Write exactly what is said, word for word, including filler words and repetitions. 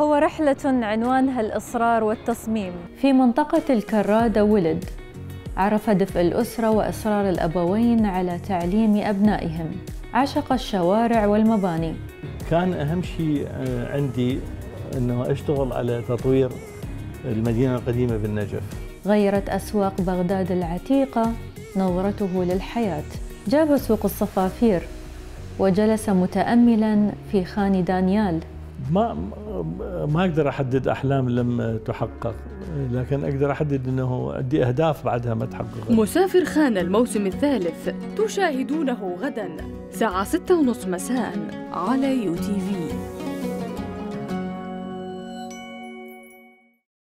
هو رحلة عنوانها الإصرار والتصميم. في منطقة الكرادة ولد، عرف دفء الأسرة وإصرار الأبوين على تعليم أبنائهم، عشق الشوارع والمباني. كان أهم شيء عندي أنه أشتغل على تطوير المدينة القديمة بالنجف. غيرت أسواق بغداد العتيقة نظرته للحياة. جاب سوق الصفافير وجلس متأملاً في خان دانيال. ما ما أقدر أحدد أحلام لم تحقق، لكن أقدر أحدد أنه عندي أهداف بعدها ما تحققت. مسافر خانة الموسم الثالث تشاهدونه غداً الساعة ستة وثلاثين مساء على يو تي في.